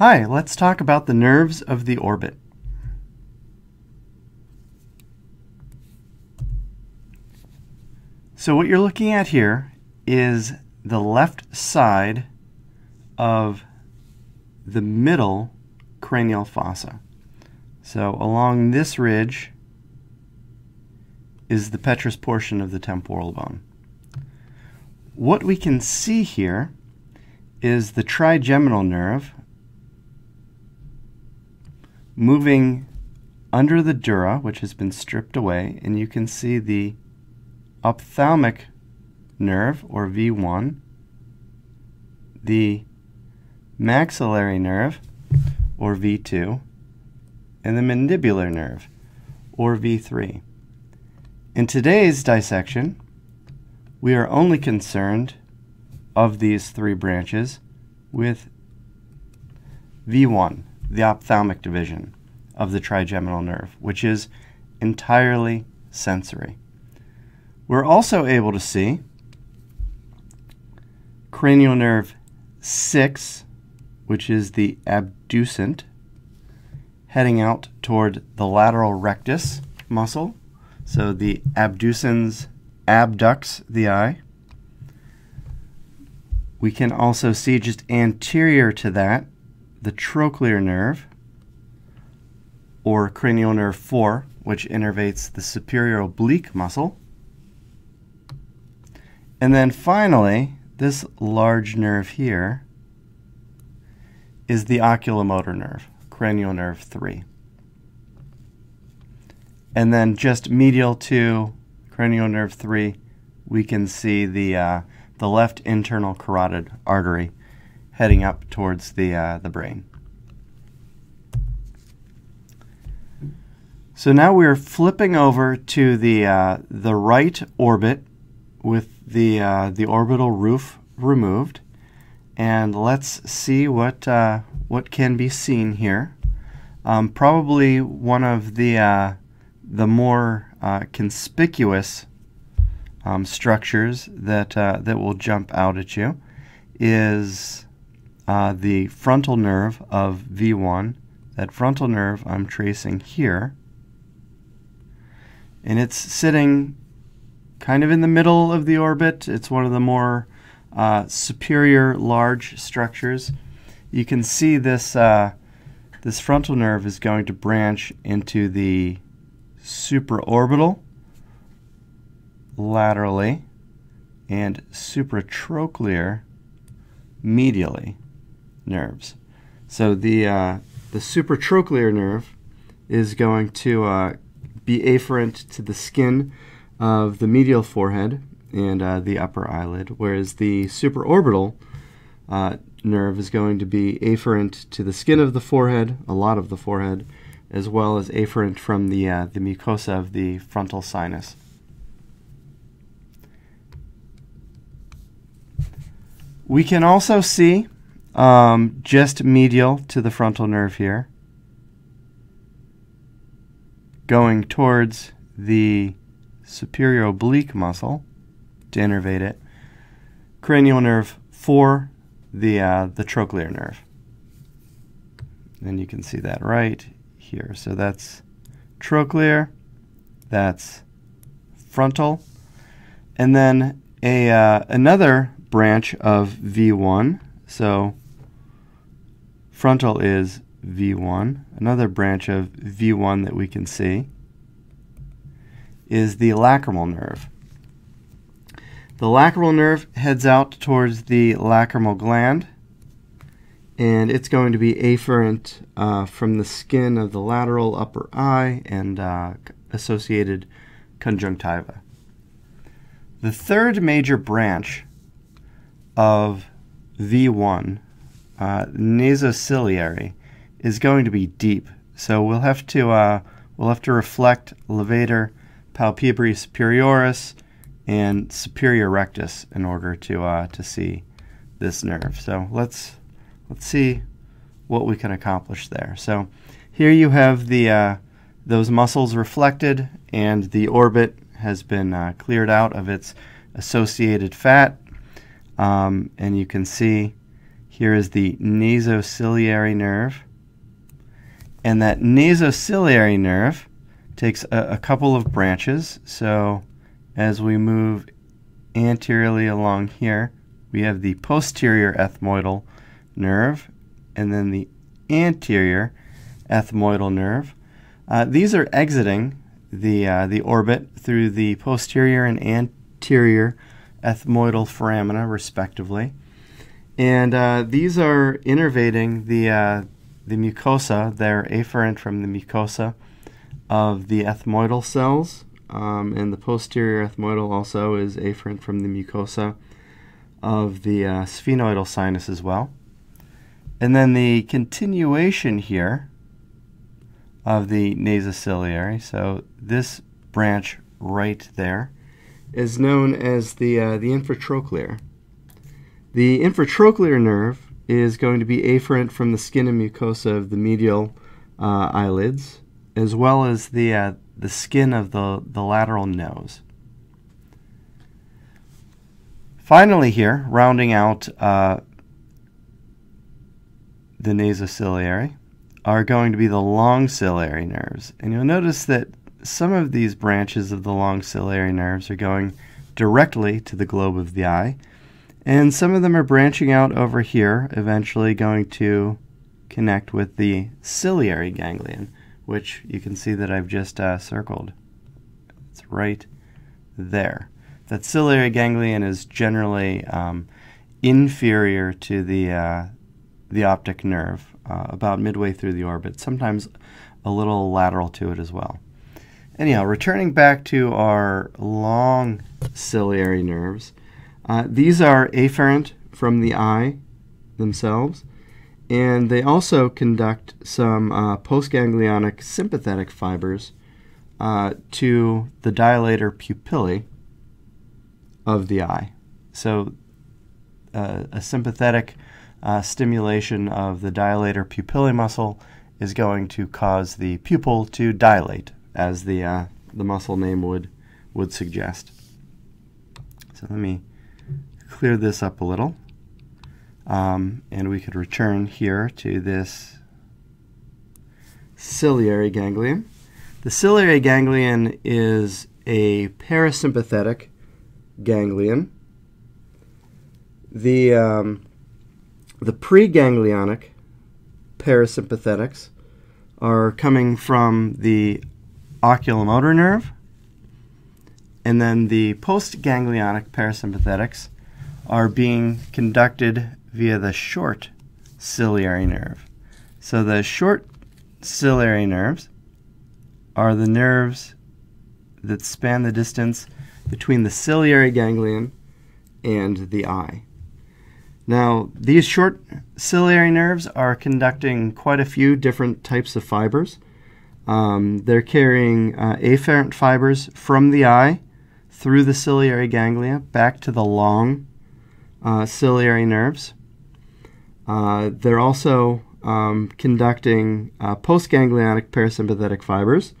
Hi, let's talk about the nerves of the orbit. So what you're looking at here is the left side of the middle cranial fossa. So along this ridge is the petrous portion of the temporal bone. What we can see here is the trigeminal nerve moving under the dura, which has been stripped away, and you can see the ophthalmic nerve, or V1, the maxillary nerve, or V2, and the mandibular nerve, or V3. In today's dissection, we are only concerned of these three branches with V1, the ophthalmic division of the trigeminal nerve, which is entirely sensory. We're also able to see cranial nerve 6, which is the abducent, heading out toward the lateral rectus muscle. So the abducens abducts the eye. We can also see just anterior to that the trochlear nerve, or cranial nerve 4, which innervates the superior oblique muscle. And then finally, this large nerve here is the oculomotor nerve, cranial nerve 3. And then just medial to cranial nerve 3, we can see the left internal carotid artery heading up towards the brain. So now we're flipping over to the right orbit with the orbital roof removed, and let's see what can be seen here. Probably one of the more conspicuous structures that will jump out at you is the frontal nerve of V1. That frontal nerve I'm tracing here, and it's sitting kind of in the middle of the orbit. It's one of the more superior large structures. You can see this this frontal nerve is going to branch into the supraorbital laterally and supratrochlear medially nerves. So the supratrochlear nerve is going to be afferent to the skin of the medial forehead and the upper eyelid, whereas the supraorbital nerve is going to be afferent to the skin of the forehead, a lot of the forehead, as well as afferent from the mucosa of the frontal sinus. We can also see just medial to the frontal nerve here, going towards the superior oblique muscle to innervate it, cranial nerve 4, the trochlear nerve. And you can see that right here. So that's trochlear, that's frontal, and then another branch of V1. So frontal is V1. Another branch of V1 that we can see is the lacrimal nerve. The lacrimal nerve heads out towards the lacrimal gland, and it's going to be afferent from the skin of the lateral upper eye and associated conjunctiva. The third major branch of V1, nasociliary, is going to be deep. So we'll have to reflect levator palpebrae superioris and superior rectus in order to see this nerve. So let's see what we can accomplish there. So here you have those muscles reflected, and the orbit has been cleared out of its associated fat, and you can see Here is the nasociliary nerve. And that nasociliary nerve takes a couple of branches. So as we move anteriorly along here, we have the posterior ethmoidal nerve and then the anterior ethmoidal nerve. These are exiting the orbit through the posterior and anterior ethmoidal foramina, respectively. And these are innervating the mucosa. They're afferent from the mucosa of the ethmoidal cells, and the posterior ethmoidal also is afferent from the mucosa of the sphenoidal sinus as well. And then the continuation here of the nasociliary, so this branch right there, is known as the infratrochlear. The infratrochlear nerve is going to be afferent from the skin and mucosa of the medial eyelids, as well as the skin of the lateral nose. Finally here, rounding out the nasociliary, are going to be the long ciliary nerves. And you'll notice that some of these branches of the long ciliary nerves are going directly to the globe of the eye, and some of them are branching out over here, eventually going to connect with the ciliary ganglion, which you can see that I've just circled. It's right there. That ciliary ganglion is generally inferior to the optic nerve, about midway through the orbit, sometimes a little lateral to it as well. Anyhow, returning back to our long ciliary nerves, these are afferent from the eye themselves, and they also conduct some postganglionic sympathetic fibers to the dilator pupillae of the eye. So a sympathetic stimulation of the dilator pupillae muscle is going to cause the pupil to dilate, as the muscle name would suggest. So let me clear this up a little, and we could return here to this ciliary ganglion. The ciliary ganglion is a parasympathetic ganglion. The preganglionic parasympathetics are coming from the oculomotor nerve, and then the postganglionic parasympathetics are being conducted via the short ciliary nerve. So the short ciliary nerves are the nerves that span the distance between the ciliary ganglion and the eye. Now, these short ciliary nerves are conducting quite a few different types of fibers. They're carrying afferent fibers from the eye through the ciliary ganglia back to the long ciliary nerves. They're also conducting postganglionic parasympathetic fibers.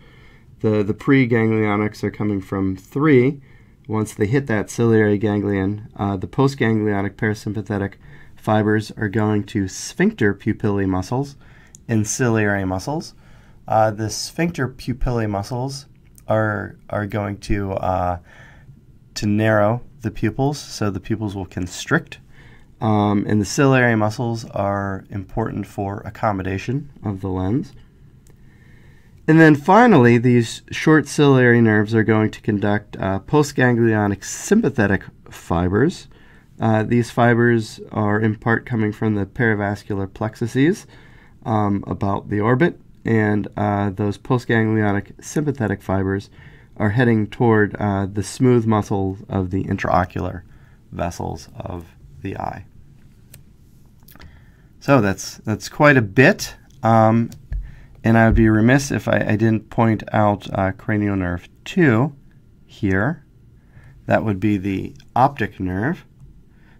The preganglionics are coming from three. Once they hit that ciliary ganglion, the postganglionic parasympathetic fibers are going to sphincter pupillae muscles and ciliary muscles. The sphincter pupillae muscles are going to narrow the pupils, so the pupils will constrict. And the ciliary muscles are important for accommodation of the lens. And then finally, these short ciliary nerves are going to conduct postganglionic sympathetic fibers. These fibers are in part coming from the perivascular plexuses about the orbit, and those postganglionic sympathetic fibers are heading toward the smooth muscle of the intraocular vessels of the eye. So that's quite a bit. And I would be remiss if I didn't point out cranial nerve 2 here. That would be the optic nerve.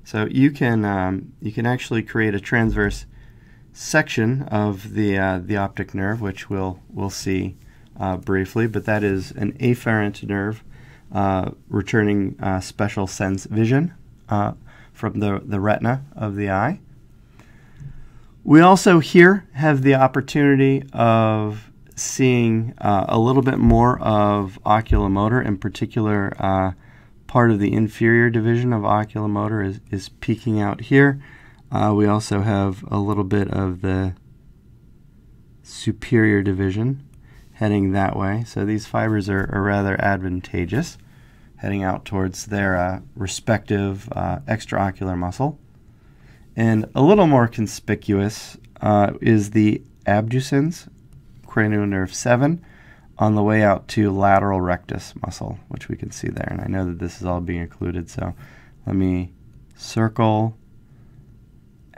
So you can actually create a transverse section of the optic nerve, which we'll see briefly. But that is an afferent nerve returning special sense vision from the retina of the eye. We also here have the opportunity of seeing a little bit more of oculomotor. In particular, part of the inferior division of oculomotor is peeking out here. We also have a little bit of the superior division heading that way. So these fibers are rather advantageous, heading out towards their respective extraocular muscle. And a little more conspicuous is the abducens, cranial nerve 7, on the way out to lateral rectus muscle, which we can see there. And I know that this is all being occluded, so let me circle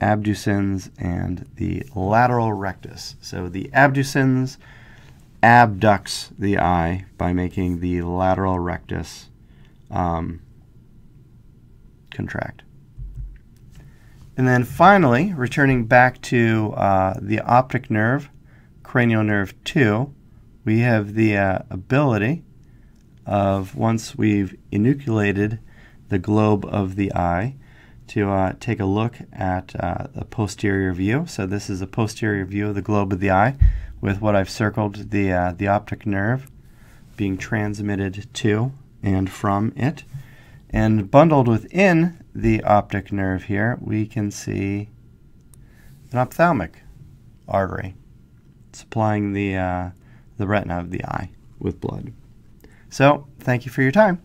abducens and the lateral rectus. So the abducens abducts the eye by making the lateral rectus contract. And then finally, returning back to the optic nerve, cranial nerve 2, we have the ability of, once we've enucleated the globe of the eye, to take a look at a posterior view. So this is a posterior view of the globe of the eye with what I've circled, the optic nerve being transmitted to and from it. And bundled within the optic nerve here, we can see an ophthalmic artery supplying the retina of the eye with blood. So, thank you for your time.